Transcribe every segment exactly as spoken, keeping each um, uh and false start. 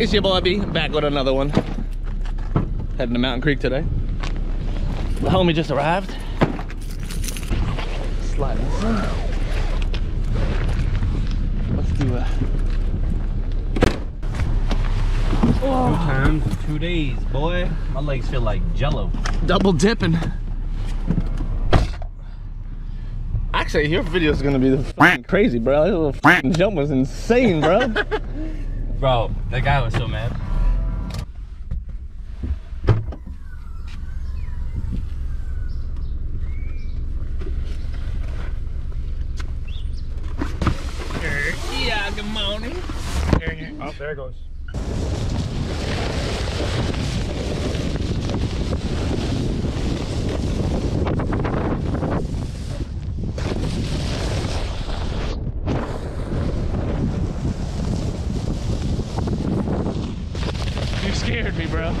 It's your boy B, back with another one. Heading to Mountain Creek today. The homie just arrived. Slide this in. Let's do a... Oh. Two times, two days, boy. My legs feel like jello. Double dipping. Actually, your video is gonna be the fucking crazy, bro. That little fucking jump was insane, bro. Bro, that guy was so mad. Yeah, good morning. Oh, there it goes. You scared me, bro.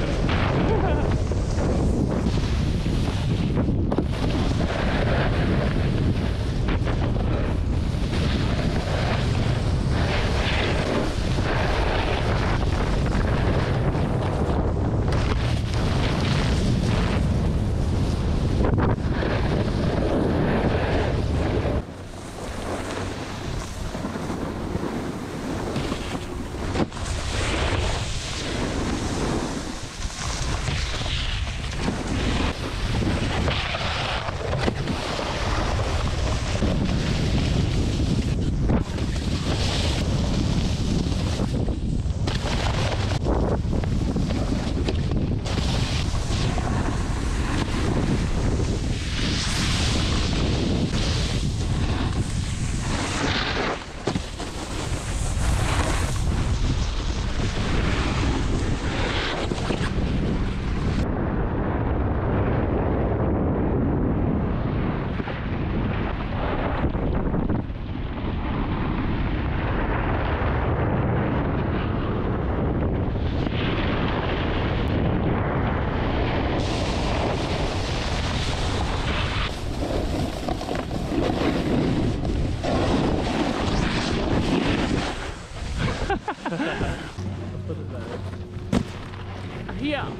Yeah.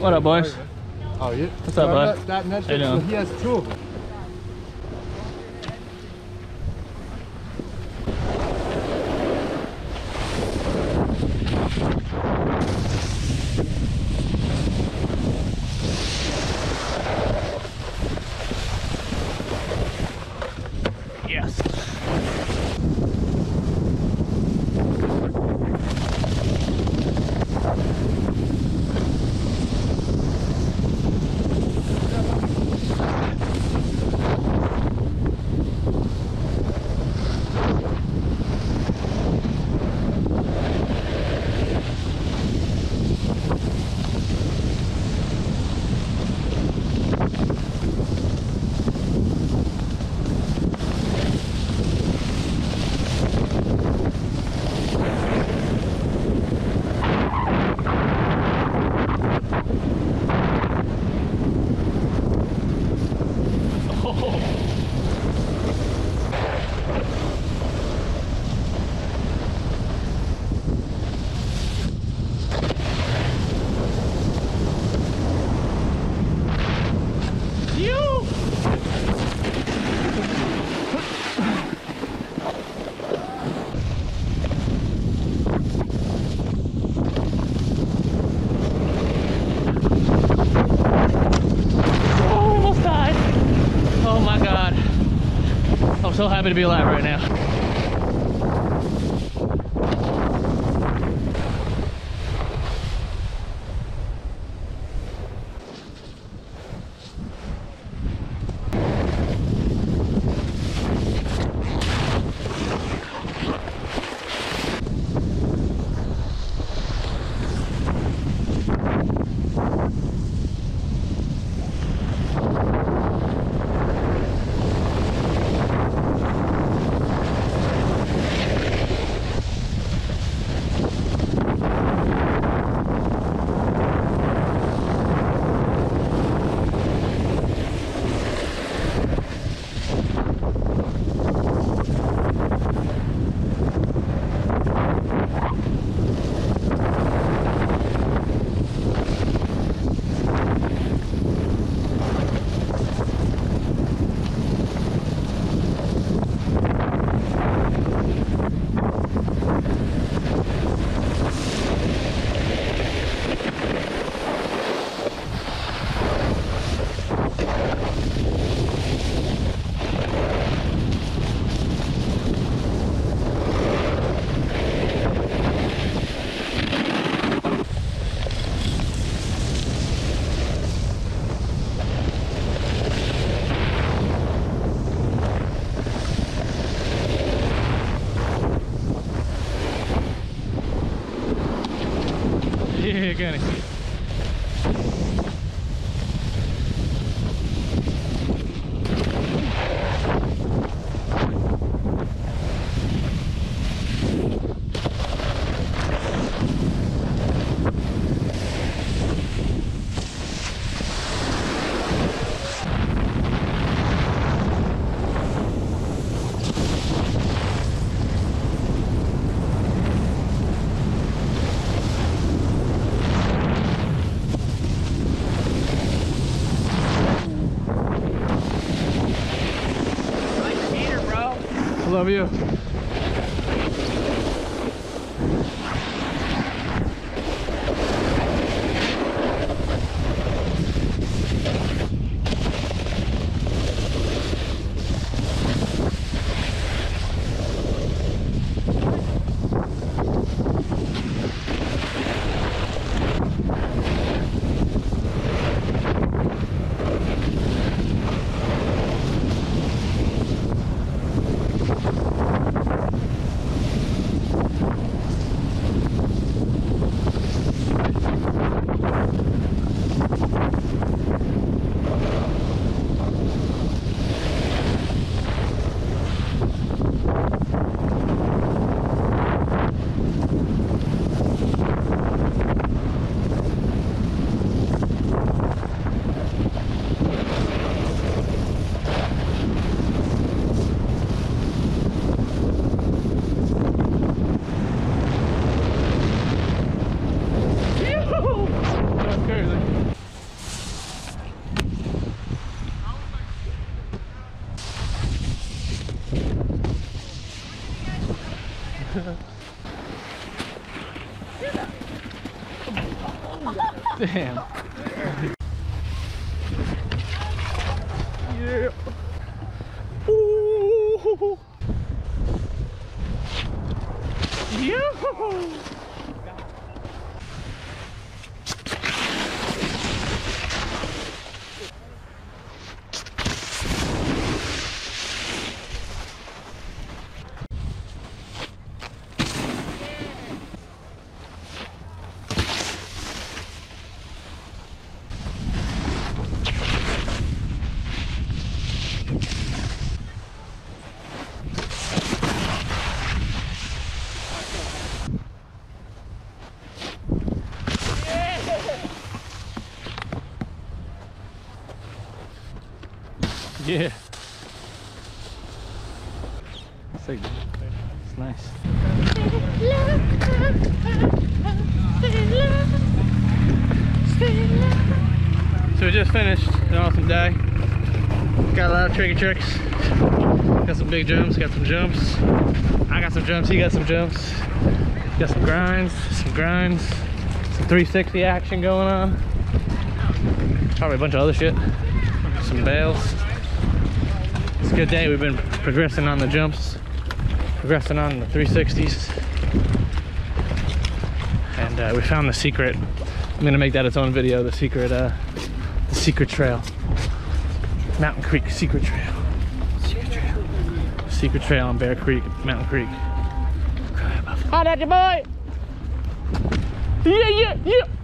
What up, boys? How are you? What's up, bud? That, that net, you know. He has two of them. happy to be alive right now. Yeah, got it. Love you. Damn. Yeah. Ooh. Yo. Yeah. It's like, it's nice. So we just finished an awesome day. Got a lot of tricky tricks. Got some big jumps, got some jumps. I got some jumps, he got some jumps. Got some grinds, some grinds. Some three sixty action going on. Probably a bunch of other shit. Some bails. It's a good day. We've been progressing on the jumps, progressing on the three sixties, and uh, we found the secret. I'm gonna make that its own video, the secret uh the secret trail. Mountain Creek secret trail. Secret trail. Secret trail on Bear Creek, Mountain Creek. Hi, that's your boy! Yeah, yeah, yeah!